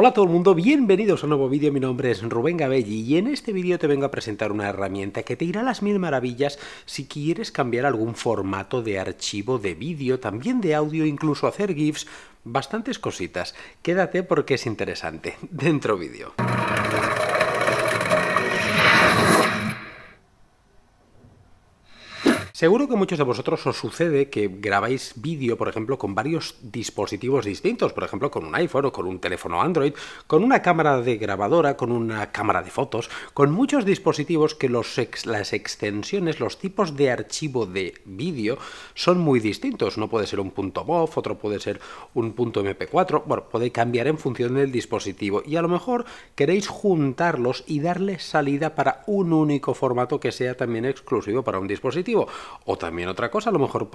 Hola a todo el mundo, bienvenidos a un nuevo vídeo, mi nombre es Rubén Gabelli y en este vídeo te vengo a presentar una herramienta que te irá a las mil maravillas si quieres cambiar algún formato de archivo de vídeo, también de audio, incluso hacer GIFs, bastantes cositas. Quédate porque es interesante. Dentro vídeo. Seguro que muchos de vosotros os sucede que grabáis vídeo, por ejemplo, con varios dispositivos distintos, por ejemplo, con un iPhone o con un teléfono Android, con una cámara de grabadora, con una cámara de fotos, con muchos dispositivos que las extensiones, los tipos de archivo de vídeo son muy distintos. Uno puede ser un .mov, otro puede ser un .mp4, bueno, puede cambiar en función del dispositivo y a lo mejor queréis juntarlos y darles salida para un único formato que sea también exclusivo para un dispositivo. O también otra cosa, a lo mejor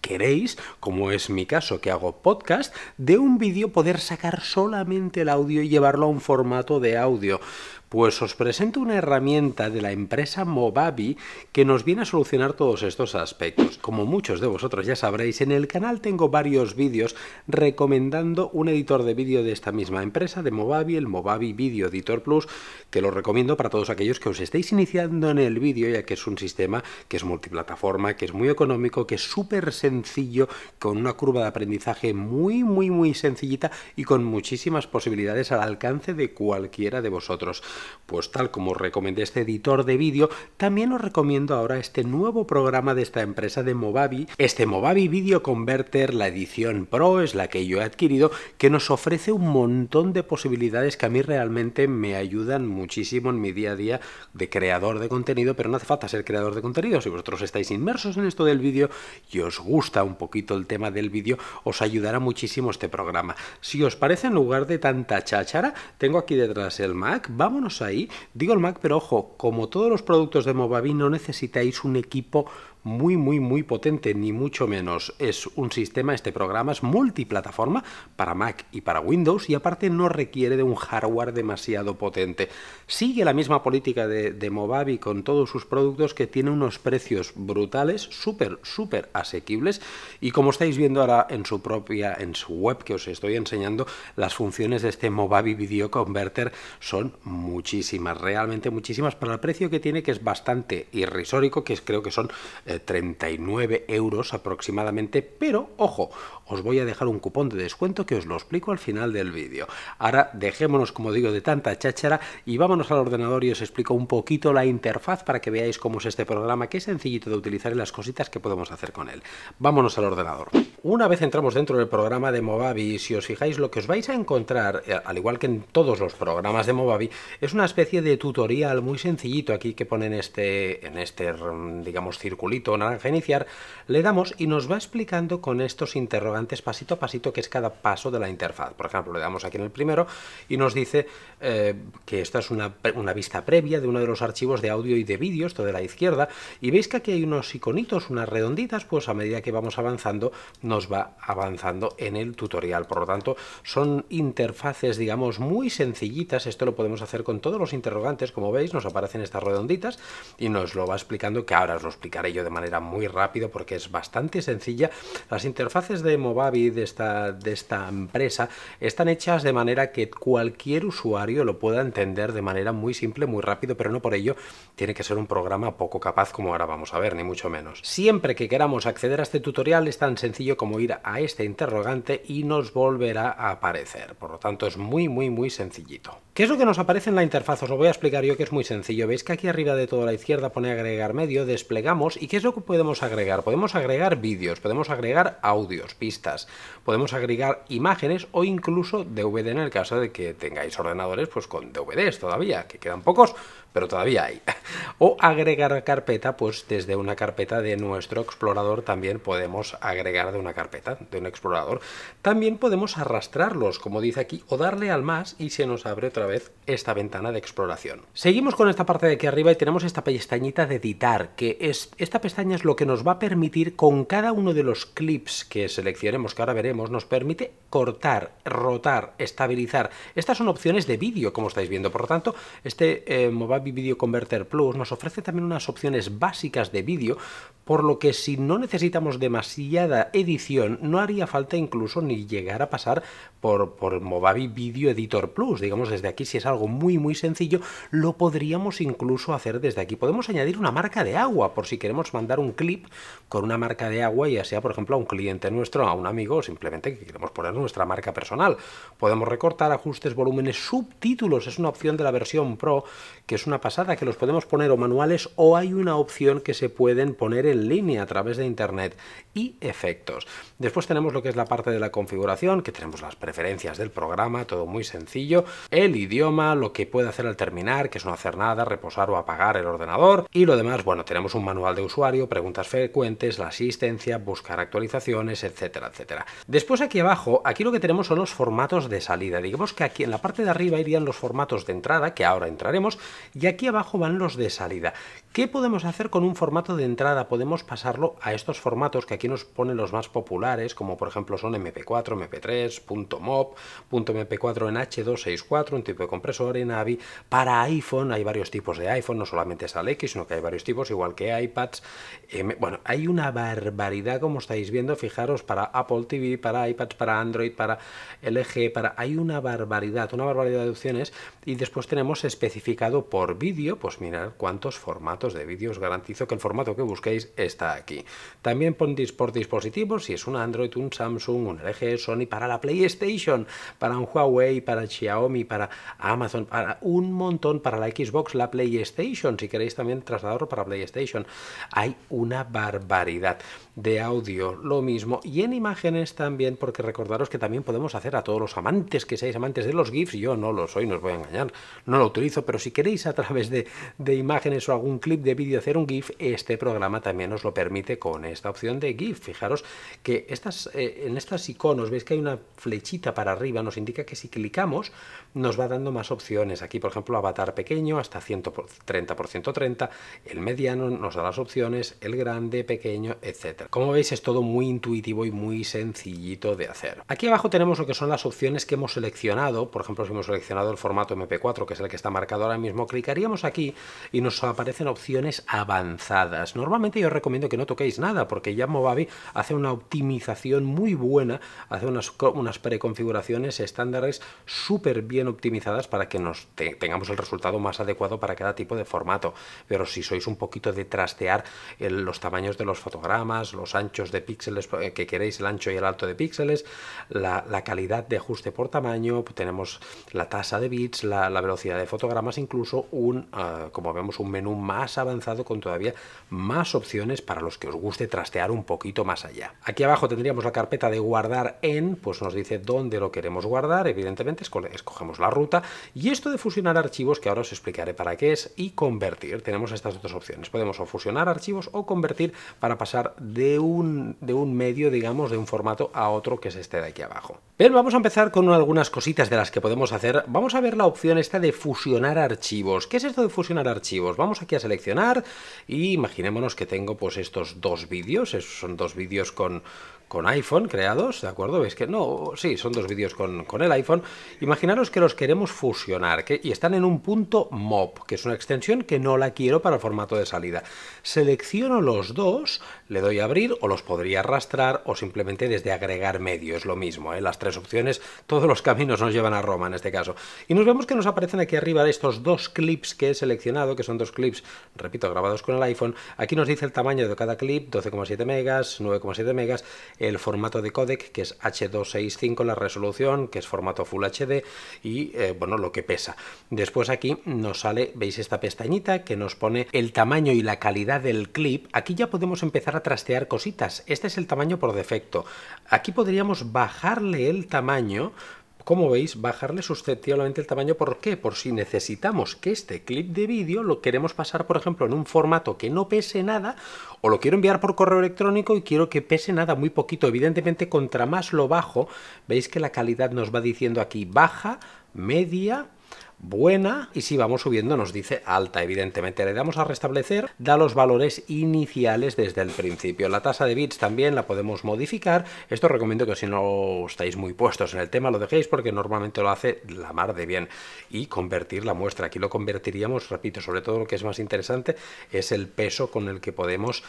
queréis, como es mi caso que hago podcast, de un vídeo poder sacar solamente el audio y llevarlo a un formato de audio. Pues os presento una herramienta de la empresa Movavi que nos viene a solucionar todos estos aspectos. Como muchos de vosotros ya sabréis, en el canal tengo varios vídeos recomendando un editor de vídeo de esta misma empresa, de Movavi, el Movavi Video Editor Plus, que lo recomiendo para todos aquellos que os estéis iniciando en el vídeo, ya que es un sistema que es multiplataforma, que es muy económico, que es súper sencillo, con una curva de aprendizaje muy, muy, muy sencillita y con muchísimas posibilidades al alcance de cualquiera de vosotros. Pues tal como recomendé este editor de vídeo, también os recomiendo ahora este nuevo programa de esta empresa de Movavi, este Movavi Video Converter, la edición Pro es la que yo he adquirido, que nos ofrece un montón de posibilidades que a mí realmente me ayudan muchísimo en mi día a día de creador de contenido, pero no hace falta ser creador de contenido. Si vosotros estáis inmersos en esto del vídeo y os gusta un poquito el tema del vídeo, os ayudará muchísimo este programa. Si os parece, en lugar de tanta cháchara, tengo aquí detrás el Mac, vámonos ahí, digo el Mac, pero ojo, como todos los productos de Movavi no necesitáis un equipo muy, muy, muy potente, ni mucho menos. Es un sistema, este programa es multiplataforma para Mac y para Windows y aparte no requiere de un hardware demasiado potente. Sigue la misma política de Movavi con todos sus productos, que tiene unos precios brutales, súper, súper asequibles, y como estáis viendo ahora en su web que os estoy enseñando, las funciones de este Movavi Video Converter son muchísimas, realmente muchísimas para el precio que tiene, que es bastante irrisorio, que creo que son 39 € aproximadamente, pero ojo, os voy a dejar un cupón de descuento que os lo explico al final del vídeo. Ahora dejémonos, como digo, de tanta cháchara y vámonos al ordenador y os explico un poquito la interfaz para que veáis cómo es este programa, que es sencillito de utilizar y las cositas que podemos hacer con él. Vámonos al ordenador. Una vez entramos dentro del programa de Movavi, si os fijáis, lo que os vais a encontrar, al igual que en todos los programas de Movavi, es una especie de tutorial muy sencillito aquí que pone en este digamos, circulito naranja iniciar, le damos y nos va explicando con estos interrogantes pasito a pasito que es cada paso de la interfaz. Por ejemplo, le damos aquí en el primero y nos dice que esta es una vista previa de uno de los archivos de audio y de vídeo, esto de la izquierda, y veis que aquí hay unos iconitos, unas redonditas, pues a medida que vamos avanzando nos va avanzando en el tutorial. Por lo tanto, son interfaces, digamos, muy sencillitas. Esto lo podemos hacer con todos los interrogantes, como veis, nos aparecen estas redonditas y nos lo va explicando, que ahora os lo explicaré yo de manera muy rápida porque es bastante sencilla. Las interfaces de Movavi, de esta empresa, están hechas de manera que cualquier usuario lo pueda entender de manera muy simple, muy rápido, pero no por ello tiene que ser un programa poco capaz, como ahora vamos a ver, ni mucho menos. Siempre que queramos acceder a este tutorial es tan sencillo como ir a este interrogante y nos volverá a aparecer. Por lo tanto, es muy, muy, muy sencillito. ¿Qué es lo que nos aparece en la interfaz? Os lo voy a explicar yo, que es muy sencillo. Veis que aquí arriba de toda la izquierda pone agregar medio, desplegamos, y ¿qué es lo que podemos agregar? Podemos agregar vídeos, podemos agregar audios, pistas, podemos agregar imágenes o incluso DVD en el caso de que tengáis ordenadores pues con DVDs todavía, que quedan pocos, pero todavía hay. O agregar carpeta, pues desde una carpeta de nuestro explorador también podemos agregar de una carpeta, de un explorador. También podemos arrastrarlos, como dice aquí, o darle al más y se nos abre otra vez esta ventana de exploración. Seguimos con esta parte de aquí arriba y tenemos esta pestañita de editar, que esta pestaña es lo que nos va a permitir, con cada uno de los clips que seleccionemos, que ahora veremos, nos permite cortar, rotar, estabilizar. Estas son opciones de vídeo, como estáis viendo. Por lo tanto, este Movavi Movavi Video Converter Plus nos ofrece también unas opciones básicas de vídeo, por lo que si no necesitamos demasiada edición, no haría falta incluso ni llegar a pasar por Movavi Video Editor Plus. Digamos, desde aquí, si es algo muy sencillo, lo podríamos incluso hacer desde aquí. Podemos añadir una marca de agua, por si queremos mandar un clip con una marca de agua, ya sea, por ejemplo, a un cliente nuestro, a un amigo, o simplemente que queremos poner nuestra marca personal. Podemos recortar, ajustes, volúmenes, subtítulos. Es una opción de la versión Pro, que es una pasada, que los podemos poner o manuales, o hay una opción que se pueden poner en línea a través de internet, y efectos. Después tenemos lo que es la parte de la configuración, que tenemos las preferencias del programa, todo muy sencillo, el idioma, lo que puede hacer al terminar, que es no hacer nada, reposar o apagar el ordenador, y lo demás. Bueno, tenemos un manual de usuario, preguntas frecuentes, la asistencia, buscar actualizaciones, etcétera, etcétera. Después aquí abajo, aquí lo que tenemos son los formatos de salida. Digamos que aquí en la parte de arriba irían los formatos de entrada, que ahora entraremos, y aquí abajo van los de salida. ¿Qué podemos hacer con un formato de entrada? Podemos pasarlo a estos formatos que aquí nos ponen los más populares, como por ejemplo son MP4, MP3, .mop, .mp4 en H264, un tipo de compresor, en AVI. Para iPhone hay varios tipos de iPhone, no solamente es al X, sino que hay varios tipos, igual que iPads. Bueno, hay una barbaridad, como estáis viendo, fijaros, para Apple TV, para iPads, para Android, para LG, para... Hay una barbaridad de opciones. Y después tenemos especificado por vídeo, pues mirad cuántos formatos de vídeo. Os garantizo que el formato que busquéis está aquí. También ponéis por dispositivos, si es un Android, un Samsung, un LG, Sony, para la PlayStation, para un Huawei, para Xiaomi, para Amazon, para un montón, para la Xbox, la PlayStation, si queréis también trasladarlo para PlayStation. Hay una barbaridad de audio, lo mismo, y en imágenes también, porque recordaros que también podemos hacer, a todos los amantes que seáis amantes de los GIFs, yo no lo soy, no os voy a engañar, no lo utilizo, pero si queréis a través de imágenes o algún clip de vídeo hacer un GIF, este programa también os lo permite con esta opción de GIF. Fijaros que estas, en estos iconos, veis que hay una flechita para arriba, nos indica que si clicamos nos va dando más opciones. Aquí, por ejemplo, avatar pequeño, hasta 130 por 130, el mediano nos da las opciones, el grande, pequeño, etcétera. Como veis, es todo muy intuitivo y muy sencillito de hacer. Aquí abajo tenemos lo que son las opciones que hemos seleccionado. Por ejemplo, si hemos seleccionado el formato MP4, que es el que está marcado ahora mismo, clicaríamos aquí y nos aparecen opciones avanzadas. Normalmente yo os recomiendo que no toquéis nada, porque ya Movavi hace una optimización muy buena, hace unas preconfiguraciones estándares súper bien optimizadas para que nos tengamos el resultado más adecuado para cada tipo de formato. Pero si sois un poquito de trastear los tamaños de los fotogramas, los anchos de píxeles, que queréis el ancho y el alto de píxeles, la calidad de ajuste por tamaño, tenemos la tasa de bits, la velocidad de fotogramas, incluso como vemos, un menú más avanzado con todavía más opciones para los que os guste trastear un poquito más allá. Aquí abajo tendríamos la carpeta de guardar en, pues nos dice dónde lo queremos guardar, evidentemente escogemos la ruta, y esto de fusionar archivos, que ahora os explicaré para qué es, y convertir. Tenemos estas dos opciones, podemos o fusionar archivos o convertir, para pasar de un medio, digamos, de un formato a otro, que es este de aquí abajo. Bien, vamos a empezar con algunas cositas de las que podemos hacer. Vamos a ver la opción esta de fusionar archivos. ¿Qué es esto de fusionar archivos? Vamos aquí a seleccionar y imaginémonos que tengo pues estos dos vídeos. Esos son dos vídeos con iPhone creados, ¿de acuerdo? ¿Veis que no? Sí, son dos vídeos con el iPhone. Imaginaros que los queremos fusionar, y están en un punto .mop, que es una extensión que no la quiero para el formato de salida. Selecciono los dos, le doy a abrir, o los podría arrastrar, o simplemente desde agregar medio, es lo mismo, ¿eh? Las tres opciones, todos los caminos nos llevan a Roma en este caso. Y nos vemos que nos aparecen aquí arriba estos dos clips que he seleccionado, que son dos clips, repito, grabados con el iPhone. Aquí nos dice el tamaño de cada clip, 12,7 megas, 9,7 megas, el formato de codec, que es H265, la resolución, que es formato Full HD, y bueno, lo que pesa. Después aquí nos sale, veis esta pestañita que nos pone el tamaño y la calidad del clip. Aquí ya podemos empezar a trastear cositas. Este es el tamaño por defecto. Aquí podríamos bajarle el tamaño. Como veis, bajarle susceptiblemente el tamaño. ¿Por qué? Por si necesitamos que este clip de vídeo lo queremos pasar, por ejemplo, en un formato que no pese nada, o lo quiero enviar por correo electrónico y quiero que pese nada, muy poquito. Evidentemente, contra más lo bajo, veis que la calidad nos va diciendo aquí baja, media, buena, y si vamos subiendo nos dice alta. Evidentemente le damos a restablecer, da los valores iniciales desde el principio. La tasa de bits también la podemos modificar. Esto os recomiendo que si no estáis muy puestos en el tema lo dejéis, porque normalmente lo hace la mar de bien. Y convertir la muestra, aquí lo convertiríamos, repito, sobre todo lo que es más interesante es el peso con el que podemos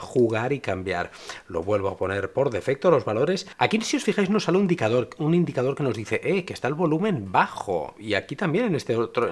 jugar y cambiar. Lo vuelvo a poner por defecto, los valores. Aquí si os fijáis nos sale un indicador que nos dice que está el volumen bajo, y aquí también en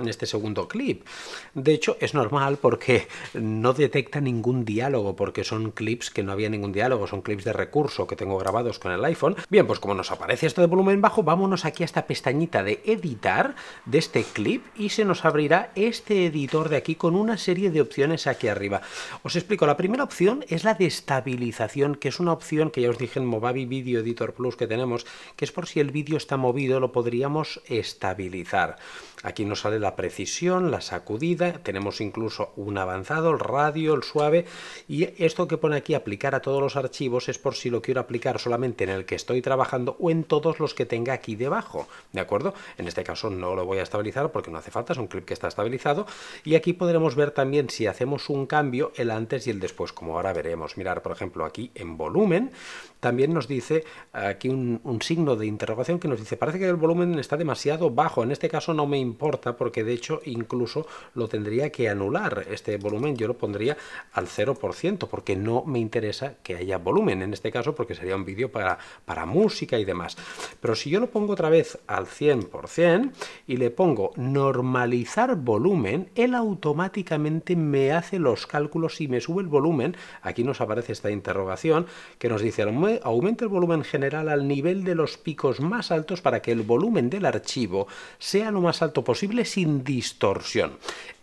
este segundo clip. De hecho es normal porque no detecta ningún diálogo, porque son clips que no había ningún diálogo, son clips de recurso que tengo grabados con el iPhone. Bien, pues como nos aparece esto de volumen bajo, vámonos aquí a esta pestañita de editar de este clip y se nos abrirá este editor de aquí con una serie de opciones aquí arriba. Os explico, la primera opción es la de estabilización, que es una opción que ya os dije en Movavi Video Editor Plus que tenemos, que es por si el vídeo está movido lo podríamos estabilizar. Aquí nos sale la precisión, la sacudida, tenemos incluso un avanzado, el radio, el suave, y esto que pone aquí aplicar a todos los archivos es por si lo quiero aplicar solamente en el que estoy trabajando o en todos los que tenga aquí debajo, ¿de acuerdo? En este caso no lo voy a estabilizar porque no hace falta, es un clip que está estabilizado, y aquí podremos ver también si hacemos un cambio, el antes y el después, como ahora veremos. Mirar, por ejemplo, aquí en volumen, también nos dice aquí un signo de interrogación que nos dice, parece que el volumen está demasiado bajo. En este caso no me importa porque de hecho incluso lo tendría que anular. Este volumen yo lo pondría al 0% porque no me interesa que haya volumen en este caso, porque sería un vídeo para música y demás. Pero si yo lo pongo otra vez al 100% y le pongo normalizar volumen, él automáticamente me hace los cálculos y me sube el volumen. Aquí nos aparece esta interrogación que nos dice aumenta el volumen general al nivel de los picos más altos para que el volumen del archivo sea lo más alto posible sin distorsión.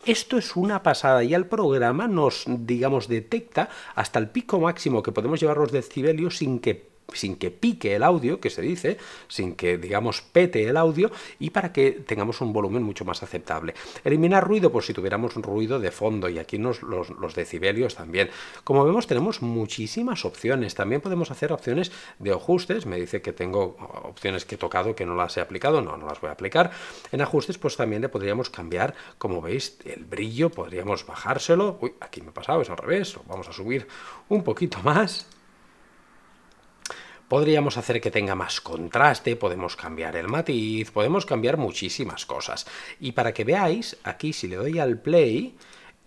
Esto es una pasada, y el programa nos, digamos, detecta hasta el pico máximo que podemos llevar los decibelios sin que pique el audio, que se dice, sin que, digamos, pete el audio, y para que tengamos un volumen mucho más aceptable. Eliminar ruido, por si tuviéramos un ruido de fondo, y aquí los decibelios también. Como vemos, tenemos muchísimas opciones. También podemos hacer opciones de ajustes. Me dice que tengo opciones que he tocado que no las he aplicado. No, no las voy a aplicar. En ajustes, pues también le podríamos cambiar, como veis, el brillo. Podríamos bajárselo. Uy, aquí me he pasado, es al revés. Lo vamos a subir un poquito más. Podríamos hacer que tenga más contraste, podemos cambiar el matiz, podemos cambiar muchísimas cosas. Y para que veáis, aquí si le doy al play,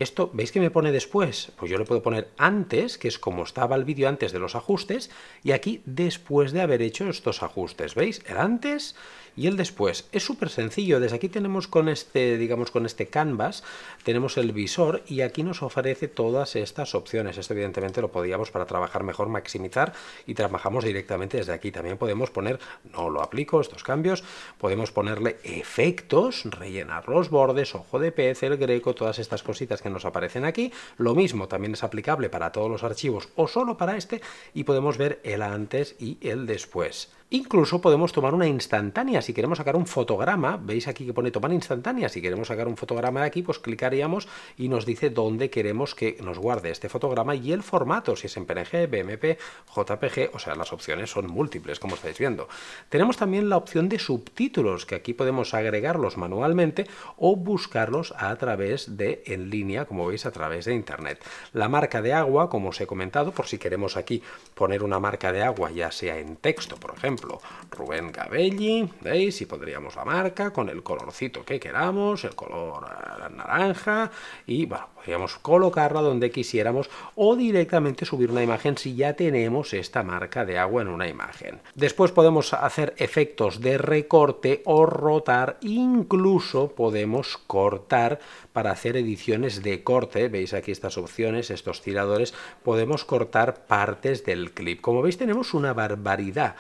esto, ¿veis que me pone después? Pues yo le puedo poner antes, que es como estaba el vídeo antes de los ajustes, y aquí después de haber hecho estos ajustes, ¿veis? El antes y el después. Es súper sencillo. Desde aquí tenemos con este, digamos, con este canvas, tenemos el visor y aquí nos ofrece todas estas opciones. Esto evidentemente lo podíamos, para trabajar mejor, maximizar, y trabajamos directamente desde aquí. También podemos poner, no lo aplico, estos cambios, podemos ponerle efectos, rellenar los bordes, ojo de pez, el greco, todas estas cositas que nos aparecen aquí. Lo mismo también es aplicable para todos los archivos o solo para este, y podemos ver el antes y el después. Incluso podemos tomar una instantánea si queremos sacar un fotograma. Veis aquí que pone tomar instantánea. Si queremos sacar un fotograma de aquí, pues clicaríamos y nos dice dónde queremos que nos guarde este fotograma y el formato, si es en PNG, BMP, JPG, o sea, las opciones son múltiples, como estáis viendo. Tenemos también la opción de subtítulos, que aquí podemos agregarlos manualmente o buscarlos a través de en línea, como veis, a través de internet. La marca de agua, como os he comentado, por si queremos aquí poner una marca de agua, ya sea en texto, por ejemplo, Rubén Gabelli, ¿veis? Y pondríamos la marca con el colorcito que queramos, el color naranja, y bueno, podríamos colocarla donde quisiéramos o directamente subir una imagen si ya tenemos esta marca de agua en una imagen. Después podemos hacer efectos de recorte o rotar, incluso podemos cortar para hacer ediciones de corte. Veis aquí estas opciones, estos tiradores, podemos cortar partes del clip. Como veis tenemos una barbaridad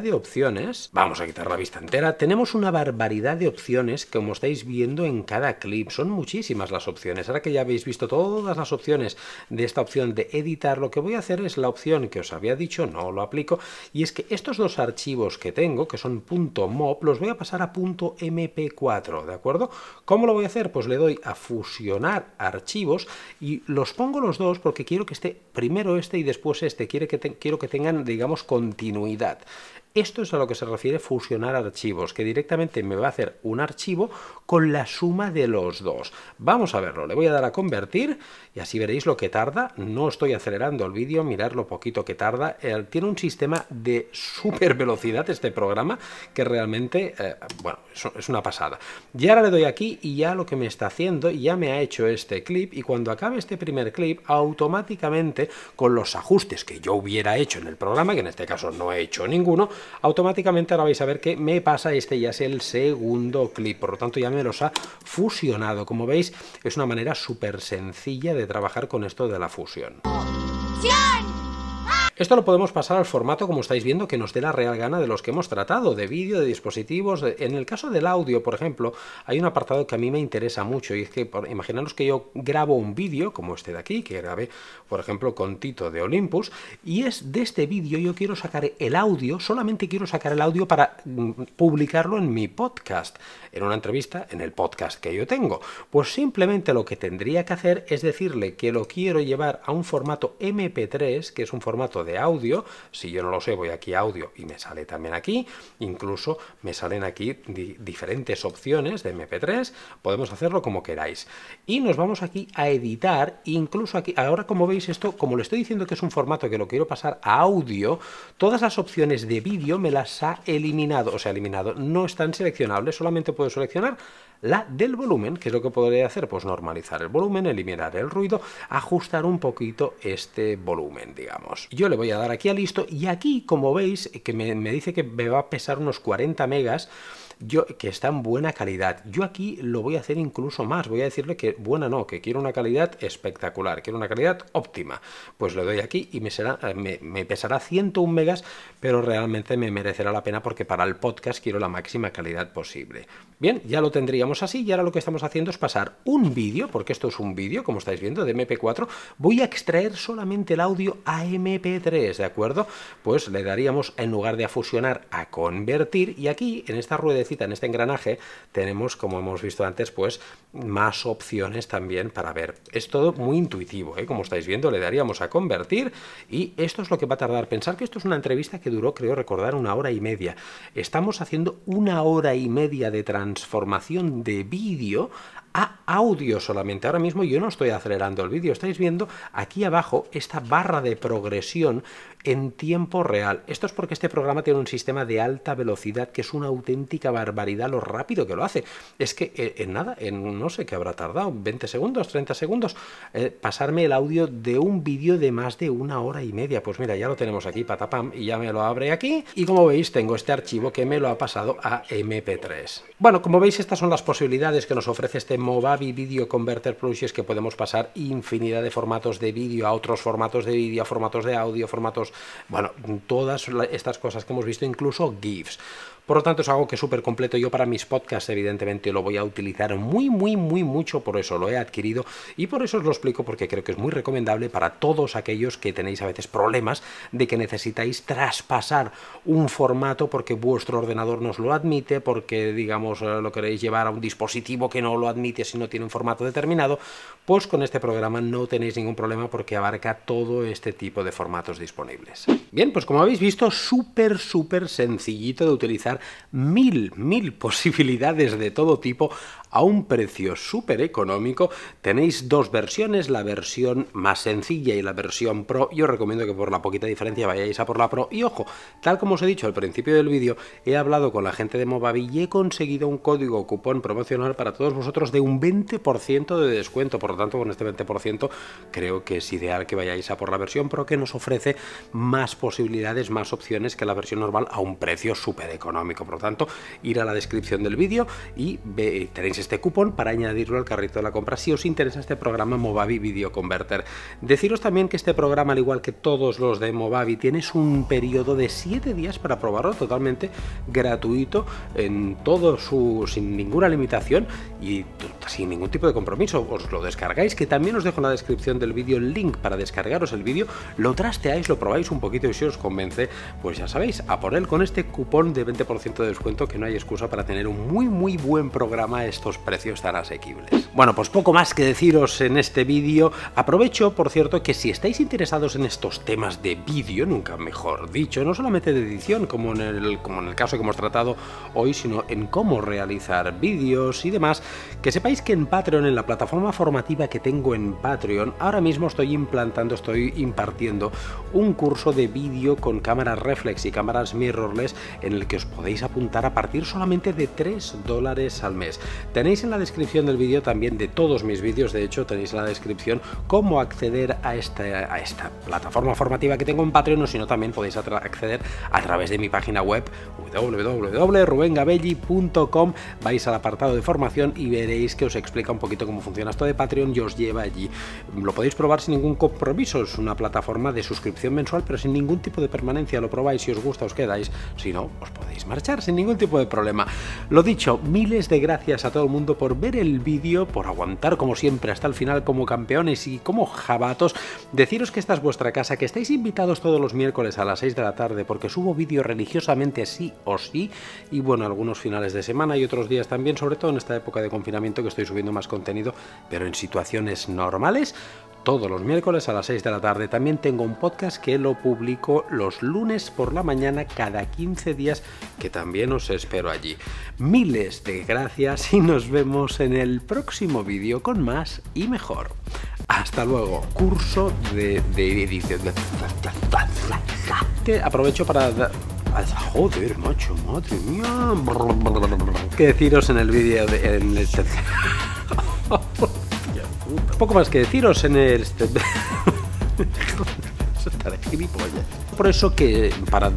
de opciones. Vamos a quitar la vista entera. Tenemos una barbaridad de opciones, como estáis viendo, en cada clip. Son muchísimas las opciones. Ahora que ya habéis visto todas las opciones de esta opción de editar, lo que voy a hacer es la opción que os había dicho, no lo aplico, y es que estos dos archivos que tengo, que son .mov, los voy a pasar a .mp4, ¿de acuerdo? ¿Cómo lo voy a hacer? Pues le doy a fusionar archivos y los pongo los dos porque quiero que esté primero este y después este. Quiero que tengan, digamos, continuidad. Esto es a lo que se refiere fusionar archivos, que directamente me va a hacer un archivo con la suma de los dos. Vamos a verlo, le voy a dar a convertir y así veréis lo que tarda. No estoy acelerando el vídeo, mirad lo poquito que tarda. Tiene un sistema de súper velocidad este programa que realmente, bueno, es una pasada. Y ahora le doy aquí y ya lo que me está haciendo, ya me ha hecho este clip, y cuando acabe este primer clip, automáticamente con los ajustes que yo hubiera hecho en el programa, que en este caso no he hecho ninguno, automáticamente ahora vais a ver que me pasa este, ya es el segundo clip, por lo tanto ya me los ha fusionado. Como veis, es una manera súper sencilla de trabajar con esto de la fusión. Esto lo podemos pasar al formato, como estáis viendo, que nos dé la real gana de los que hemos tratado, de vídeo, de dispositivos. En el caso del audio, por ejemplo, hay un apartado que a mí me interesa mucho, y es que imaginaros que yo grabo un vídeo, como este de aquí, que grabé, por ejemplo, con Tito de Olympus, y es de este vídeo yo quiero sacar el audio, solamente quiero sacar el audio para publicarlo en mi podcast, en una entrevista, en el podcast que yo tengo. Pues simplemente lo que tendría que hacer es decirle que lo quiero llevar a un formato MP3, que es un formato de audio. Si yo no lo sé, voy aquí a audio y me sale también aquí, incluso me salen aquí diferentes opciones de MP3, podemos hacerlo como queráis. Y nos vamos aquí a editar, incluso aquí, ahora como veis esto, como le estoy diciendo que es un formato que lo quiero pasar a audio, todas las opciones de vídeo me las ha eliminado, o sea, eliminado, no están seleccionables, solamente puedo seleccionar la del volumen, que es lo que podría hacer, pues normalizar el volumen, eliminar el ruido, ajustar un poquito este volumen, digamos. Yo le voy a dar aquí a listo, y aquí, como veis, que me dice que me va a pesar unos 40 megas, yo, que está en buena calidad. Yo aquí lo voy a hacer incluso más, voy a decirle que buena no, que quiero una calidad espectacular, quiero una calidad óptima. Pues le doy aquí y me pesará 101 megas, pero realmente me merecerá la pena porque para el podcast quiero la máxima calidad posible. Bien, ya lo tendríamos así, y ahora lo que estamos haciendo es pasar un vídeo, porque esto es un vídeo, como estáis viendo, de MP4, voy a extraer solamente el audio a MP3, ¿de acuerdo? Pues le daríamos, en lugar de a fusionar, a convertir, y aquí, en esta ruedecita, en este engranaje, tenemos, como hemos visto antes, pues más opciones también para ver. Es todo muy intuitivo, ¿eh? Como estáis viendo, le daríamos a convertir, y esto es lo que va a tardar. Pensar que esto es una entrevista que duró, creo recordar, 1 hora y media. Estamos haciendo 1 hora y media de transformación de vídeo a audio solamente. Ahora mismo yo no estoy acelerando el vídeo, estáis viendo aquí abajo esta barra de progresión en tiempo real. Esto es porque este programa tiene un sistema de alta velocidad que es una auténtica barbaridad lo rápido que lo hace. Es que en nada, en no sé qué habrá tardado, 20 segundos, 30 segundos, pasarme el audio de un vídeo de más de 1 hora y media. Pues mira, ya lo tenemos aquí, patapam, y ya me lo abre aquí, y como veis tengo este archivo que me lo ha pasado a MP3. Bueno, como veis, estas son las posibilidades que nos ofrece este Movavi Video Converter Plus, y es que podemos pasar infinidad de formatos de vídeo a otros formatos de vídeo, a formatos de audio, formatos, bueno, todas estas cosas que hemos visto, incluso GIFs. Por lo tanto, es algo que es súper completo. Yo para mis podcasts, evidentemente, lo voy a utilizar mucho, por eso lo he adquirido, y por eso os lo explico, porque creo que es muy recomendable para todos aquellos que tenéis a veces problemas de que necesitáis traspasar un formato porque vuestro ordenador no os lo admite, porque, digamos, lo queréis llevar a un dispositivo que no lo admite si no tiene un formato determinado. Pues con este programa no tenéis ningún problema porque abarca todo este tipo de formatos disponibles. Bien, pues como habéis visto, súper sencillito de utilizar. Mil posibilidades de todo tipo a un precio súper económico. Tenéis dos versiones, la versión más sencilla y la versión Pro. Yo recomiendo que por la poquita diferencia vayáis a por la Pro. Y ojo, tal como os he dicho al principio del vídeo, he hablado con la gente de Movavi y he conseguido un código cupón promocional para todos vosotros de un 20% de descuento. Por lo tanto, con este 20% creo que es ideal que vayáis a por la versión Pro, que nos ofrece más posibilidades, más opciones que la versión normal a un precio súper económico. Por lo tanto, ir a la descripción del vídeo y tenéis este cupón para añadirlo al carrito de la compra si os interesa este programa Movavi Video Converter. Deciros también que este programa, al igual que todos los de Movavi, tienes un periodo de 7 días para probarlo totalmente gratuito, en todo sin ninguna limitación y sin ningún tipo de compromiso. Os lo descargáis, que también os dejo en la descripción del vídeo el link para descargaros el vídeo, lo trasteáis, lo probáis un poquito y si os convence, pues ya sabéis, a por él con este cupón de 20% 50% de descuento, que no hay excusa para tener un muy buen programa a estos precios tan asequibles. Bueno, pues poco más que deciros en este vídeo. Aprovecho, por cierto, que si estáis interesados en estos temas de vídeo, nunca mejor dicho, no solamente de edición como en el caso que hemos tratado hoy, sino en cómo realizar vídeos y demás, que sepáis que en Patreon, en la plataforma formativa que tengo en Patreon, ahora mismo estoy impartiendo un curso de vídeo con cámaras reflex y cámaras mirrorless en el que os podéis apuntar a partir solamente de $3 al mes. Tenéis en la descripción del vídeo, también de todos mis vídeos, de hecho, tenéis en la descripción cómo acceder a esta plataforma formativa que tengo en Patreon, o si no, también podéis acceder a través de mi página web www.rubengabelli.com. Vais al apartado de formación y veréis que os explica un poquito cómo funciona esto de Patreon y os lleva allí. Lo podéis probar sin ningún compromiso, es una plataforma de suscripción mensual, pero sin ningún tipo de permanencia. Lo probáis, si os gusta os quedáis, si no, os podéis marchar sin ningún tipo de problema. Lo dicho, miles de gracias a todo el mundo por ver el vídeo, por aguantar como siempre hasta el final como campeones y como jabatos. Deciros que esta es vuestra casa, que estáis invitados todos los miércoles a las 6 de la tarde, porque subo vídeo religiosamente sí o sí, y bueno, algunos finales de semana y otros días también, sobre todo en esta época de confinamiento que estoy subiendo más contenido, pero en situaciones normales, todos los miércoles a las 6 de la tarde. También tengo un podcast que lo publico los lunes por la mañana cada 15 días, que también os espero allí. Miles de gracias y nos vemos en el próximo vídeo con más y mejor. Hasta luego. Curso de edición. Que aprovecho para... Joder, macho, madre mía. Que deciros en el vídeo de... Poco más que deciros en este... Joder, eso está de gilipollas. Por eso que... Para...